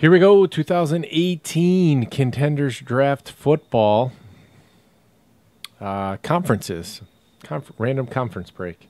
Here we go, 2018 Contenders Draft Football. Conferences. Random conference break.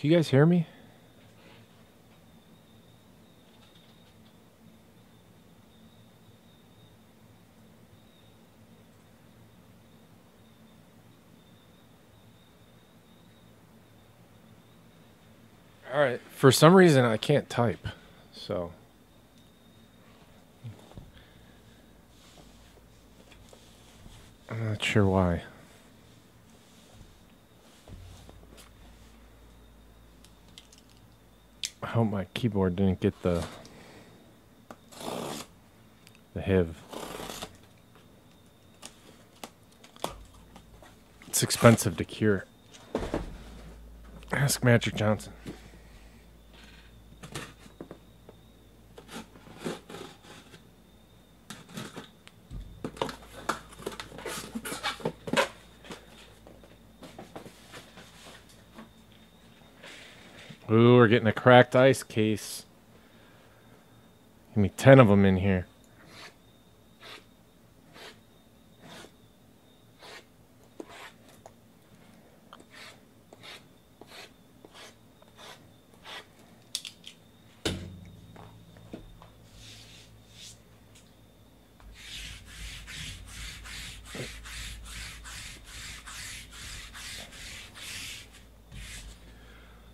Can you guys hear me? All right. For some reason, I can't type, so. I'm not sure why. I hope my keyboard didn't get the HIV. It's expensive to cure. Ask Magic Johnson. Ooh, we're getting a cracked ice case. Give me 10 of them in here.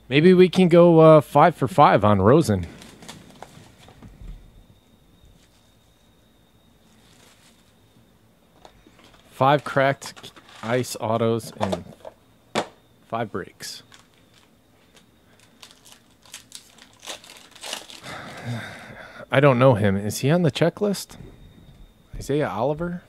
Maybe we can go 5 for 5 on Rosen. Five cracked ice autos and 5 breaks. I don't know him. Is he on the checklist? Isaiah Oliver?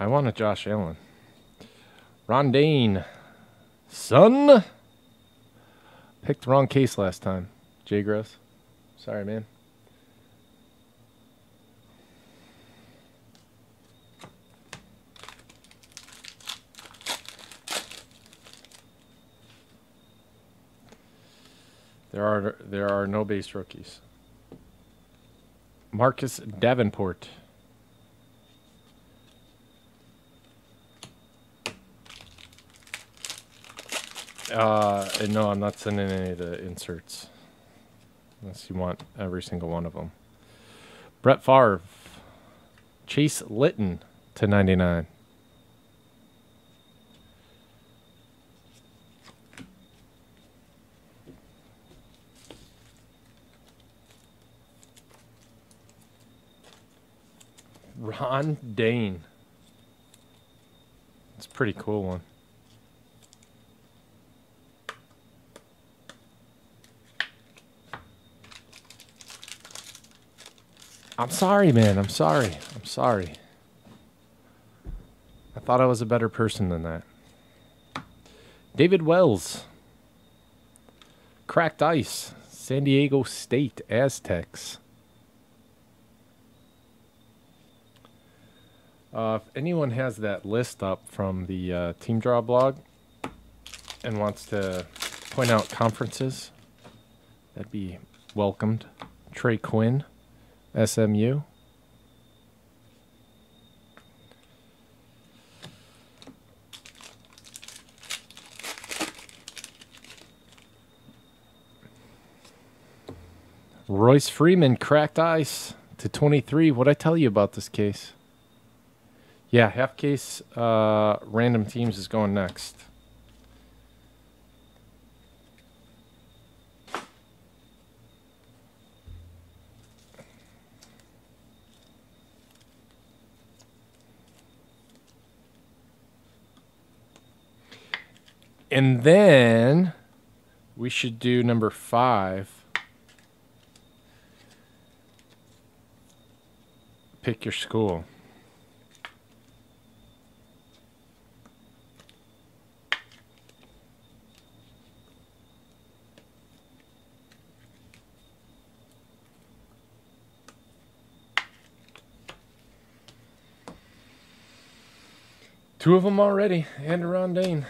I want a Josh Allen. Rondale. Son. Picked the wrong case last time. Jay Gross. Sorry, man. There are no base rookies. Marcus Davenport. No, I'm not sending any of the inserts. Unless you want every single one of them. Brett Favre. Chase Litton /99. Rondale. It's a pretty cool one. I'm sorry, man. I'm sorry. I'm sorry. I thought I was a better person than that. David Wells. Cracked ice. San Diego State Aztecs. If anyone has that list up from the Team Draw blog and wants to point out conferences. That'd be welcomed. Trey Quinn, SMU. Royce Freeman cracked ice to 23. What'd I tell you about this case? Yeah, half case random teams is going next. And then we should do number 5. Pick your school. Two of them already, and Rondale.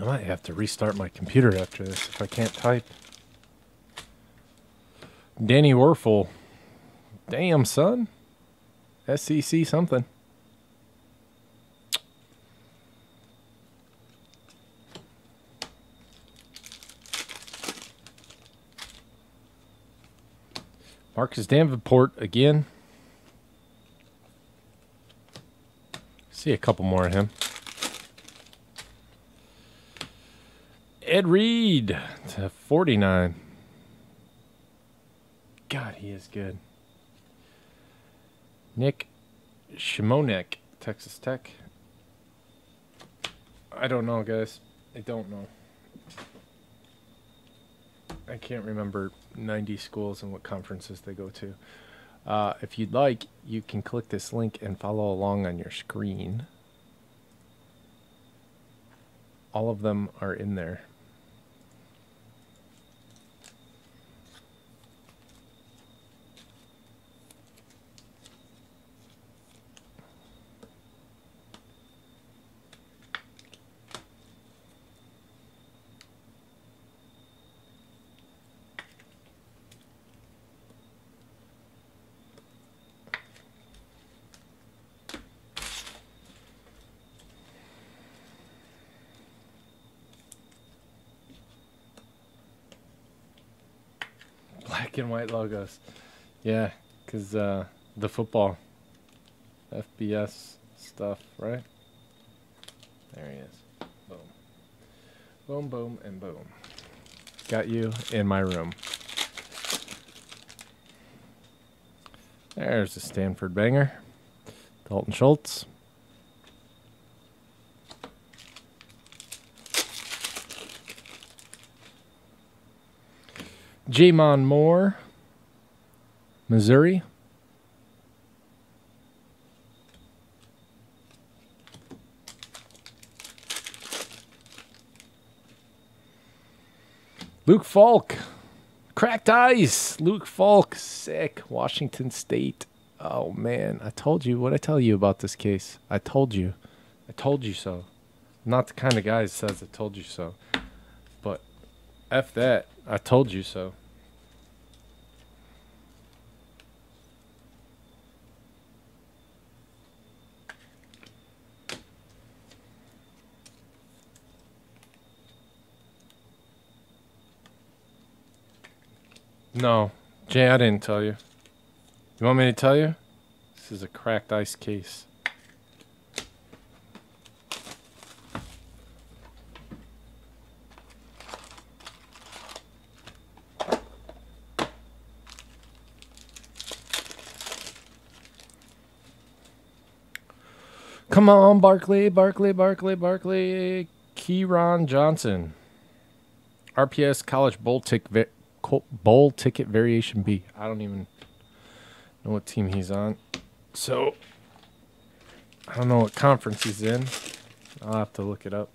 I might have to restart my computer after this if I can't type. Danny Werfel. Damn, son. SEC something. Marcus Davenport again. See a couple more of him. Ed Reed to 49. God, he is good. Nick Shimonek, Texas Tech. I don't know, guys. I don't know. I can't remember 90 schools and what conferences they go to. If you'd like, you can click this link and follow along on your screen. All of them are in there. Black and white logos. Yeah, because the football. FBS stuff, right? There he is. Boom. Boom, boom, and boom. Got you in my room. There's a Stanford banger. Dalton Schultz. Jamon Moore, Missouri. Luke Falk, cracked ice. Luke Falk, sick. Washington State. Oh, man. I told you. What'd I tell you about this case? I told you. I told you so. I'm not the kind of guy that says I told you so. But F that. I told you so. No, Jay, I didn't tell you. You want me to tell you? This is a cracked ice case. Come on, Barkley, Kerryon Johnson. RPS College bowl ticket variation B. I don't even know what team he's on. So I don't know what conference he's in. I'll have to look it up.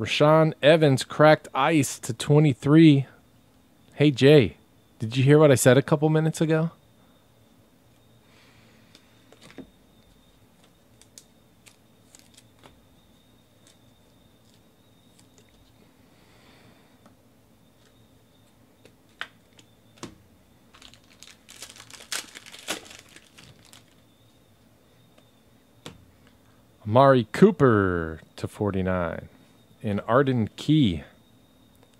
Rashaan Evans cracked ice to 23. Hey, Jay, did you hear what I said a couple minutes ago? Amari Cooper to 49. And Arden Key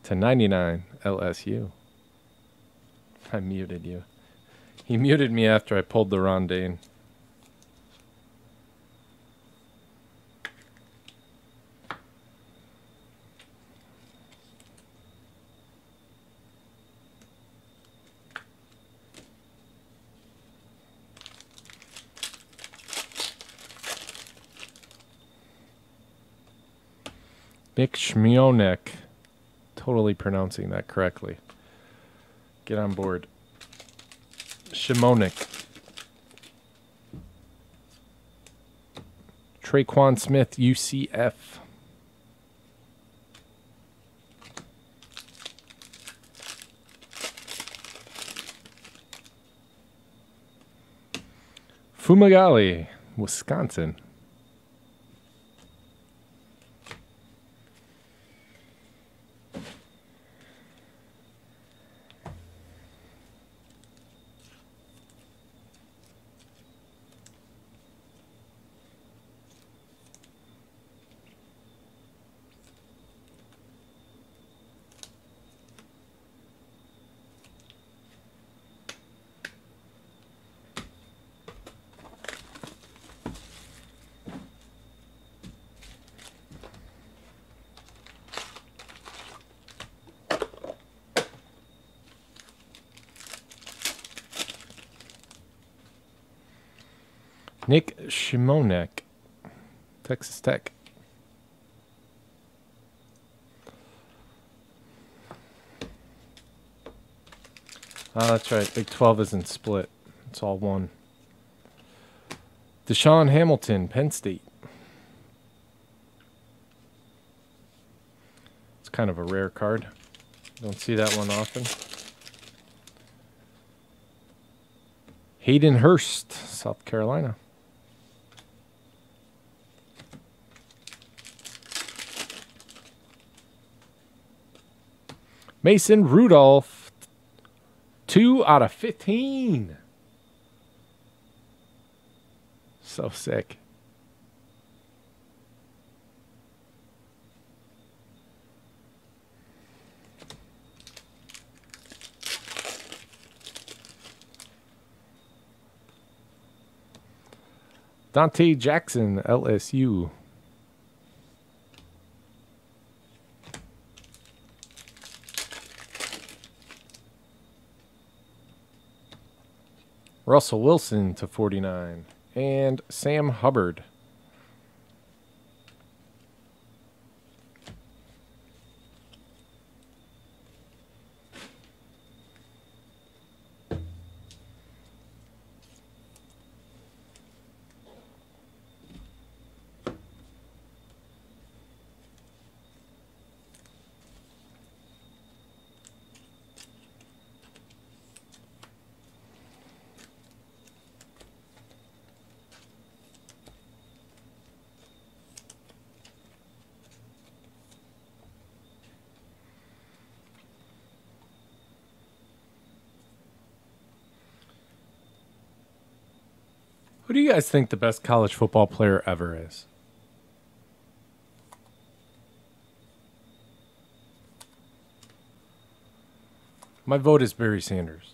to 99, LSU. I muted you. He muted me after I pulled the Rondale. Nick Schmionek, totally pronouncing that correctly. Get on board. Shimonek. Traquan Smith, UCF. Fumagalli, Wisconsin. Nick Shimonek, Texas Tech. Oh, that's right. Big 12 isn't split. It's all one. Deshaun Hamilton, Penn State. It's kind of a rare card. Don't see that one often. Hayden Hurst, South Carolina. Mason Rudolph, 2/15. So sick. Dante Jackson, LSU. Russell Wilson to 49, and Sam Hubbard. Who do you guys think the best college football player ever is? My vote is Barry Sanders.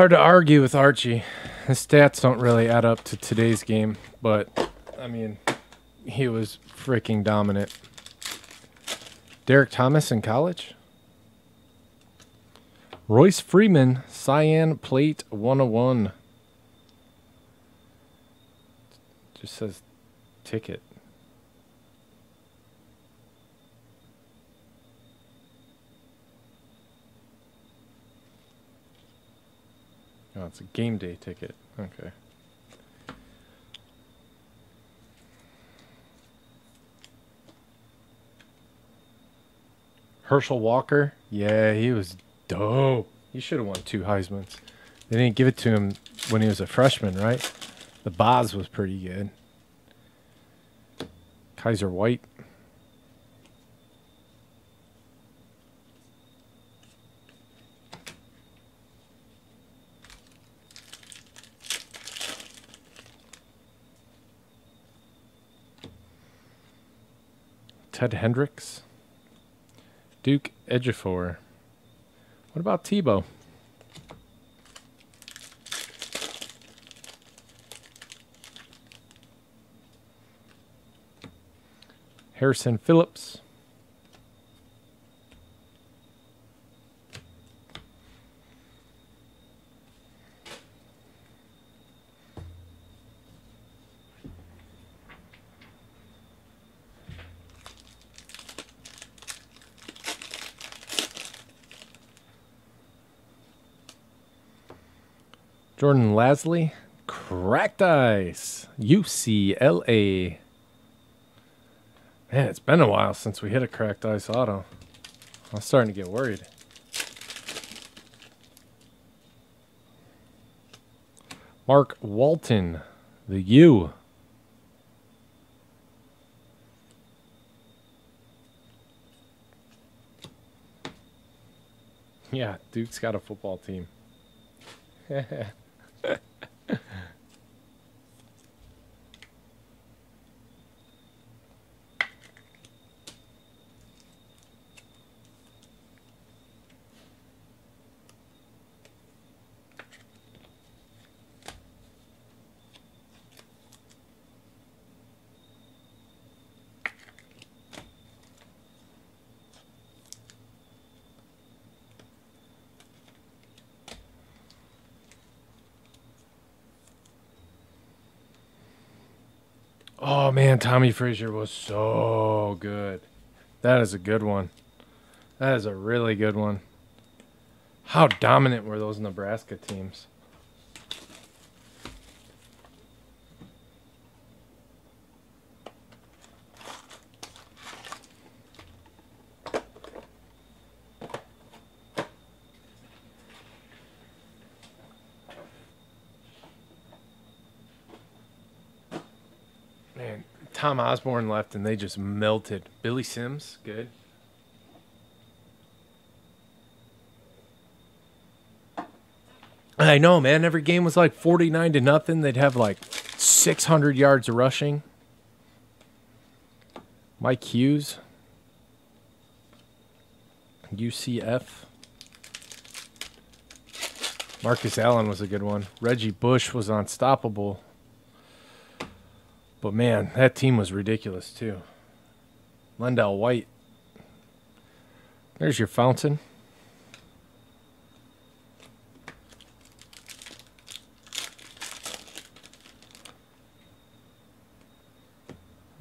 hard to argue with Archie. His stats don't really add up to today's game, but, I mean, he was freaking dominant. Derek Thomas in college. Royce Freeman, Cyan Plate 101. Just says ticket. Oh, it's a game day ticket. Okay. Herschel Walker. Yeah, he was dope. He should have won 2 Heismans. They didn't give it to him when he was a freshman, right? The Boz was pretty good. Kaiser White. Ted Hendricks. Duke Ejiofor. What about Tebow? Harrison Phillips. Jordan Lasley, Cracked Ice, UCLA. Man, it's been a while since we hit a Cracked Ice auto. I'm starting to get worried. Mark Walton, the U. Yeah, Duke's got a football team. Oh, man, Tommy Frazier was so good. That is a good one. That is a really good one. How dominant were those Nebraska teams? Tom Osborne left, and they just melted. Billy Sims, good. I know, man. Every game was like 49-0. They'd have like 600 yards rushing. Mike Hughes. UCF. Marcus Allen was a good one. Reggie Bush was unstoppable. But, man, that team was ridiculous, too. Lendell White. There's your fountain.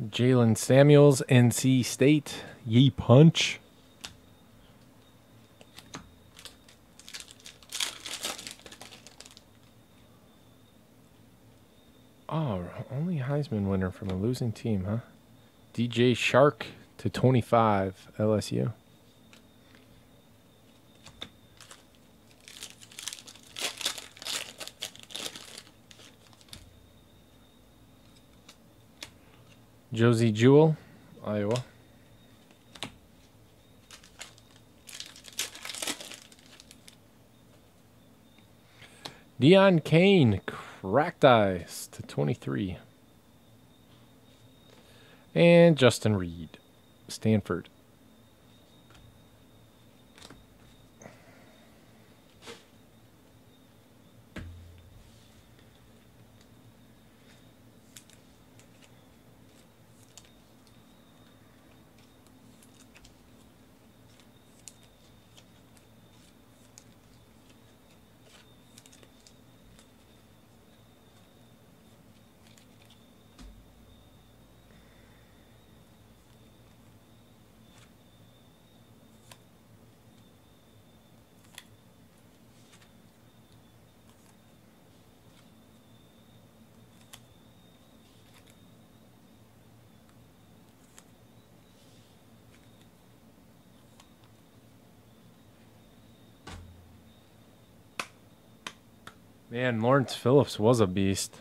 Jalen Samuels, NC State. Ye punch. Oh, only Heisman winner from a losing team, huh? DJ Shark to 25, LSU. Josey Jewell, Iowa. Deon Cain, Cracked Ice to 23. And Justin Reed, Stanford. Man, Lawrence Phillips was a beast.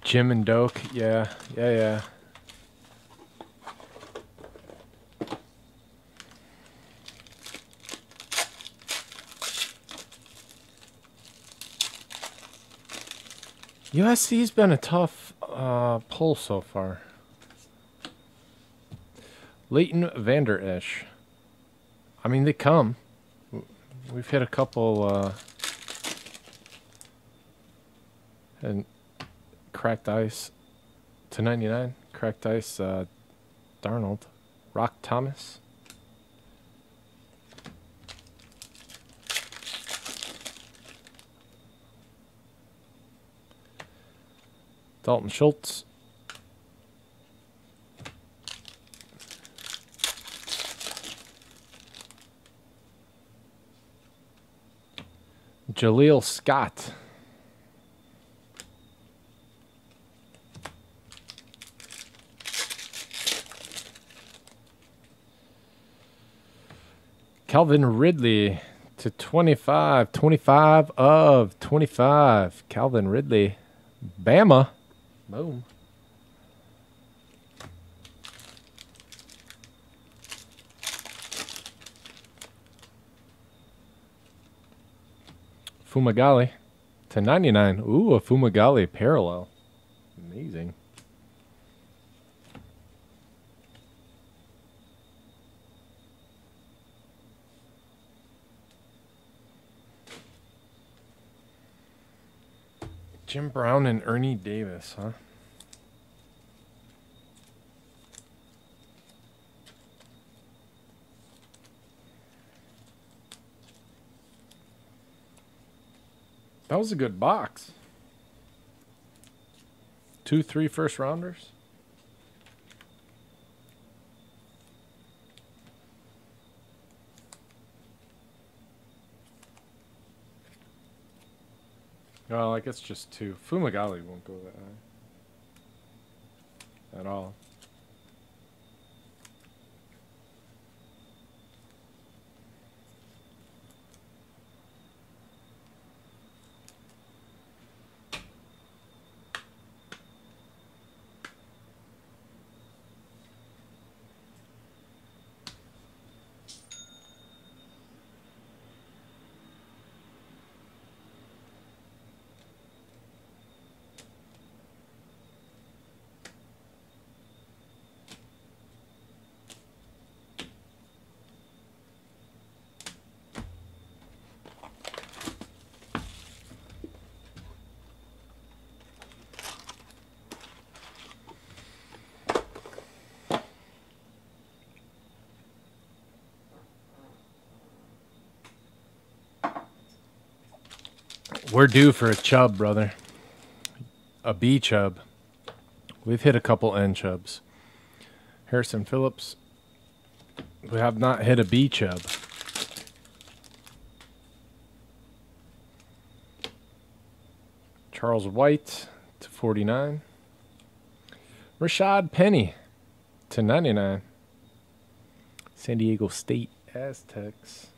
Jim and Doak, yeah. USC's been a tough pull so far. Leighton Vander Esch. I mean, they come. We've hit a couple and cracked ice /99. Cracked ice Darnold. Rock Thomas. Dalton Schultz. Jaleel Scott. Calvin Ridley /25. 25 of 25. Calvin Ridley. Bama. Boom. Fumagalli /99. Ooh, a Fumagalli parallel. Amazing. Jim Brown and Ernie Davis, huh? That was a good box. 2-3 first rounders. Well, I guess just 2. Fumagalli won't go that high. At all. We're due for a chub, brother. A B chub. We've hit a couple N chubs. Harrison Phillips. We have not hit a B chub. Charles White /49. Rashad Penny /99. San Diego State Aztecs.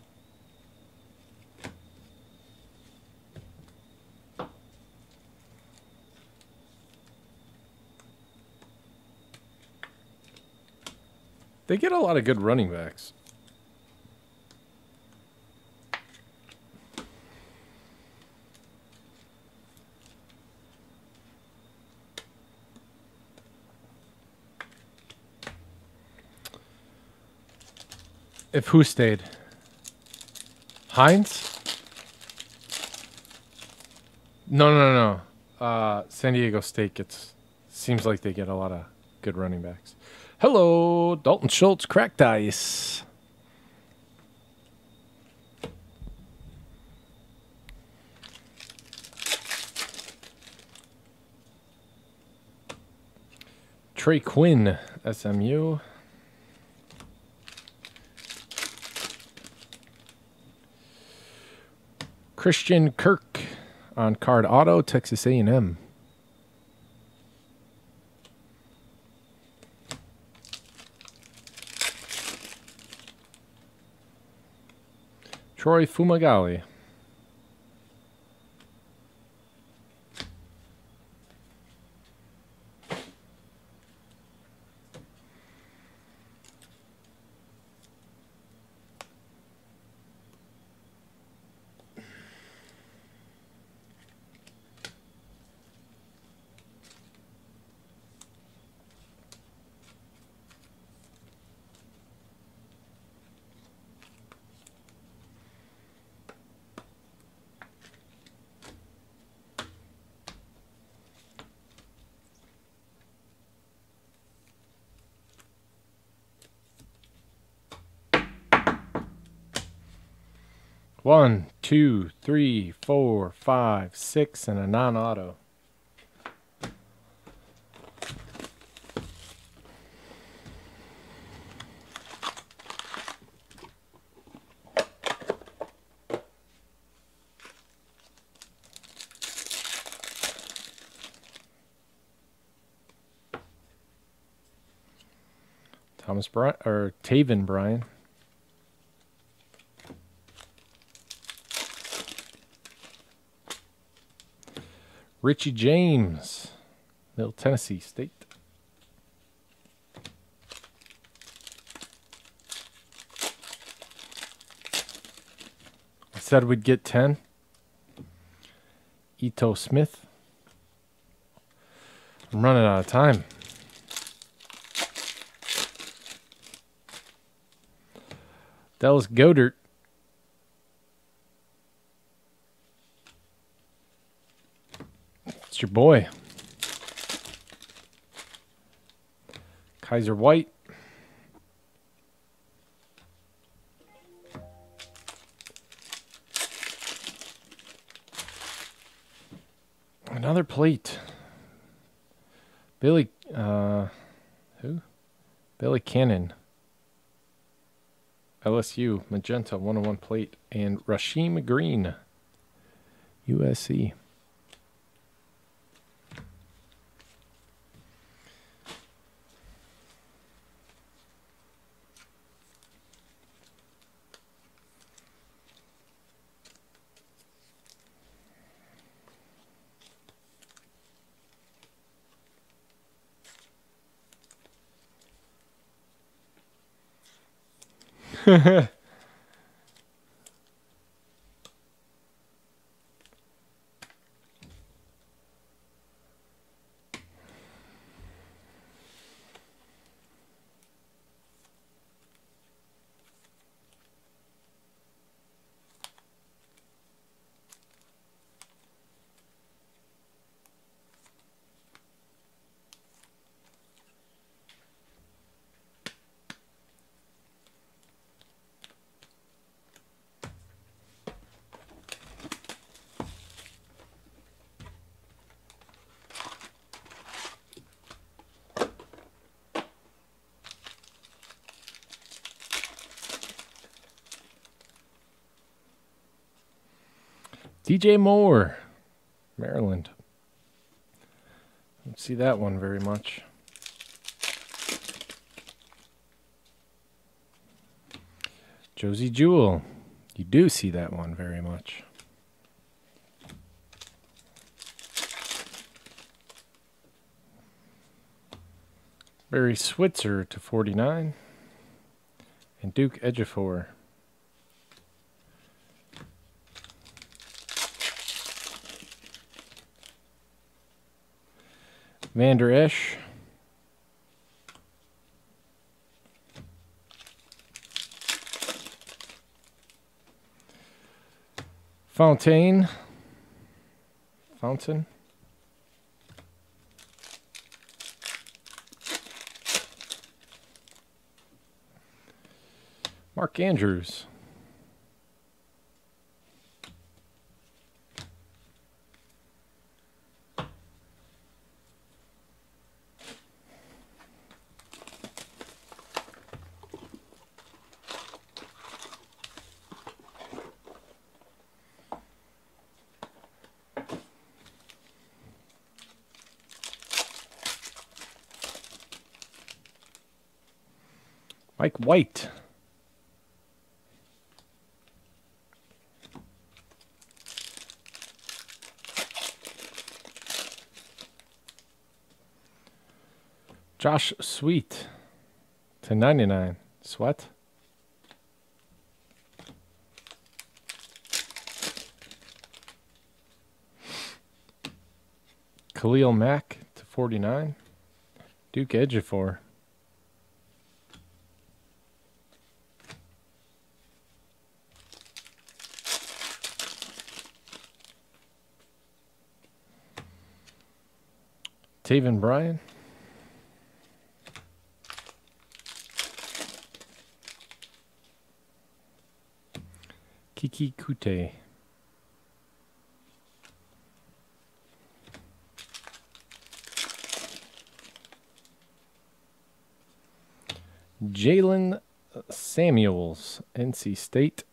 They get a lot of good running backs. If who stayed? Hines? No. San Diego State seems like they get a lot of good running backs. Hello, Dalton Schultz, cracked ice. Trey Quinn, SMU. Christian Kirk on card auto, Texas A&M. Troy Fumagalli. One, two, three, four, five, six, and a non-auto. Thomas Bryant, or Taven Bryan. Richie James, Middle Tennessee State. I said we'd get 10. Ito Smith. I'm running out of time. Dallas Goedert. Your boy Kaiser White, another plate. Billy Billy Cannon, LSU, magenta 101 plate, and Rasheem Green, USC. DJ Moore, Maryland. Don't see that one very much. Josey Jewell, you do see that one very much. Barry Switzer /49, and Duke Ejiofor. Vander Esch. Fontaine. Fountain. Mark Andrews. Mike White. Josh Sweet, /99. Sweat. Khalil Mack, /49. Duke Ejiofor. Taven Bryan. Kiki Kute. Jalen Samuels, NC State.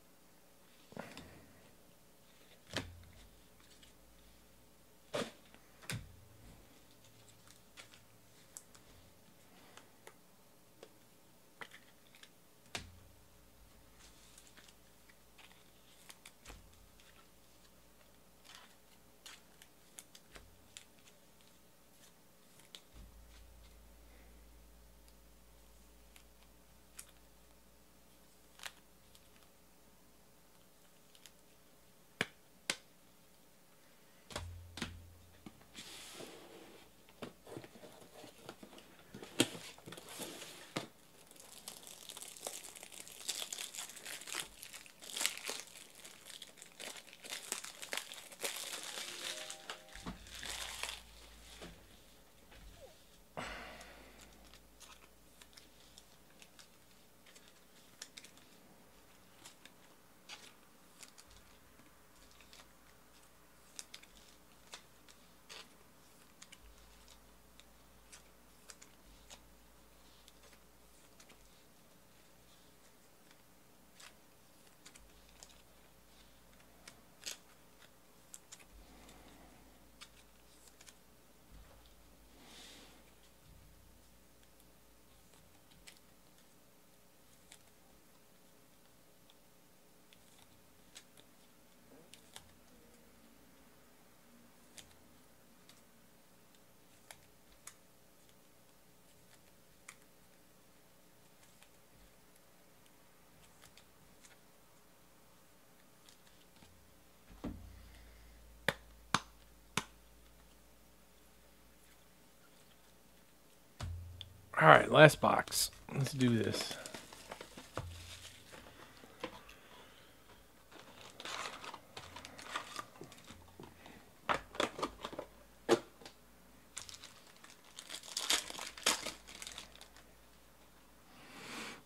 All right, last box. Let's do this.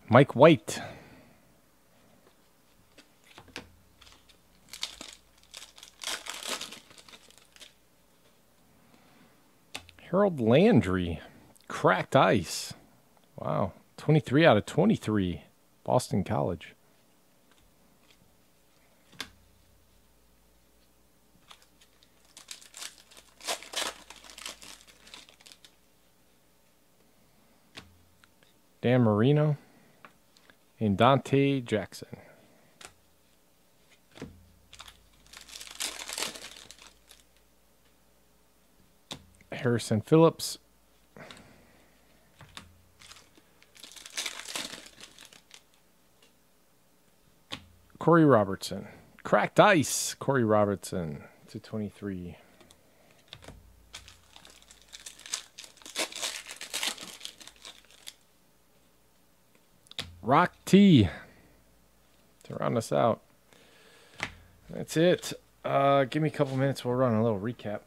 Mike White. Harold Landry. Cracked ice. Wow. 23/23. Boston College. Dan Marino and Dante Jackson. Harrison Phillips. Corey Robertson. Cracked ice. Corey Robertson /23. Rock T. To round us out. That's it. Give me a couple minutes. We'll run a little recap.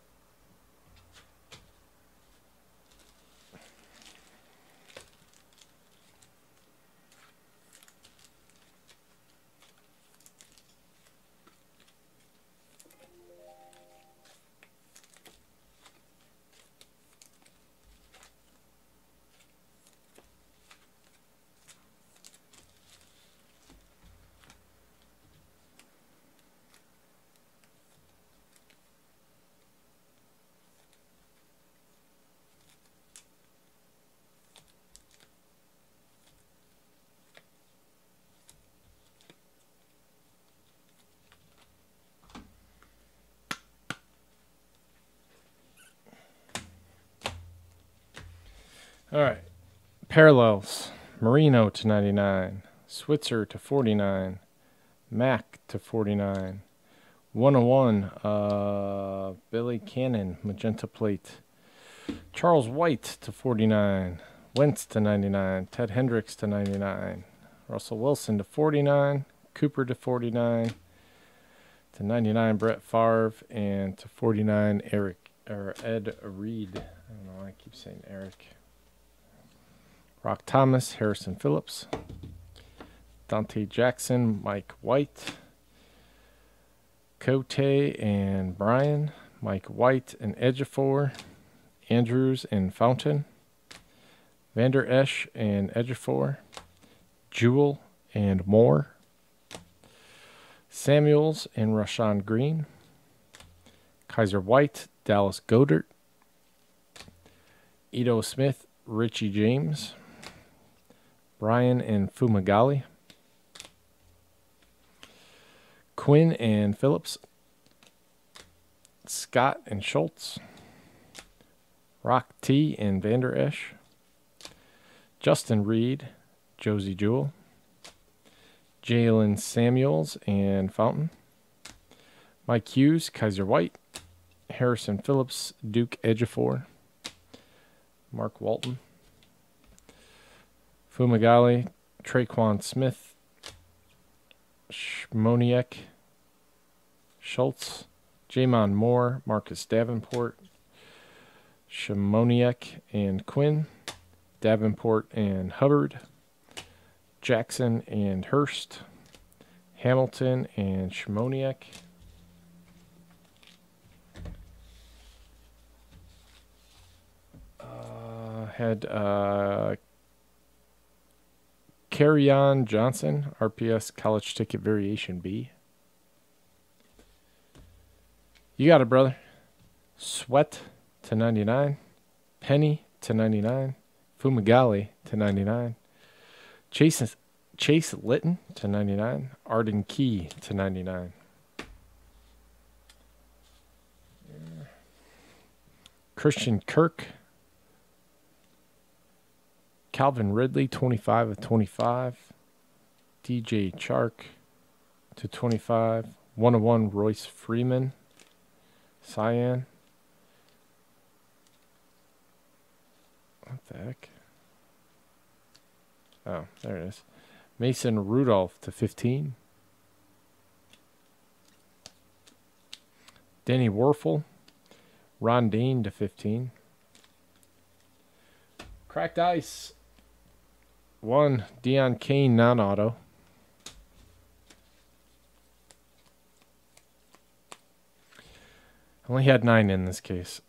All right. Parallels. Marino to 99. Switzer to 49. Mack to 49. 101. Billy Cannon, magenta plate. Charles White to 49. Wentz to 99. Ted Hendricks to 99. Russell Wilson to 49. Cooper to 49. To 99, Brett Favre. And to 49, Ed Reed. I don't know why I keep saying Eric. Rock Thomas, Harrison Phillips. Dante Jackson, Mike White. Cote and Bryan. Mike White and Ejiofor. Andrews and Fountain. Vander Esch and Ejiofor. Jewell and Moore. Samuels and Rashawn Green. Kaiser White, Dallas Goedert. Ito Smith, Richie James. Bryan and Fumagalli. Quinn and Phillips. Scott and Schultz. Rock T and Vander Esch. Justin Reed, Josey Jewell. Jalen Samuels and Fountain. Mike Hughes, Kaiser White. Harrison Phillips, Duke Ejiofor. Mark Walton. Fumagalli, Traquan Smith. Schmoniak, Schultz. Jamon Moore, Marcus Davenport. Schmoniak and Quinn. Davenport and Hubbard. Jackson and Hurst. Hamilton and Schmoniak. Had Kerryon Johnson, RPS college ticket variation B. You got it, brother. Sweat to 99. Penny to 99. Fumagalli to 99. Chase Litton to 99. Arden Key to 99. Christian Kirk. Calvin Ridley, 25 of 25. DJ Chark to 25. 101, Royce Freeman. Cyan. What the heck? Oh, there it is. Mason Rudolph to 15. Denny Werfel. Rondale to 15. Cracked ice. 1, Deon Cain, non-auto. Only had 9 in this case.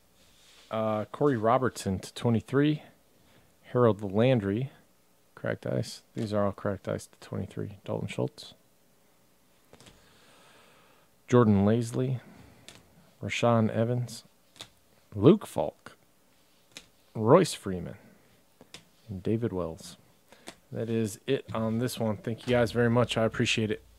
Corey Robertson to 23. Harold Landry. Cracked ice. These are all cracked ice to 23. Dalton Schultz. Jordan Lasley. Rashaan Evans. Luke Falk. Royce Freeman. And David Wells. That is it on this one. Thank you guys very much. I appreciate it.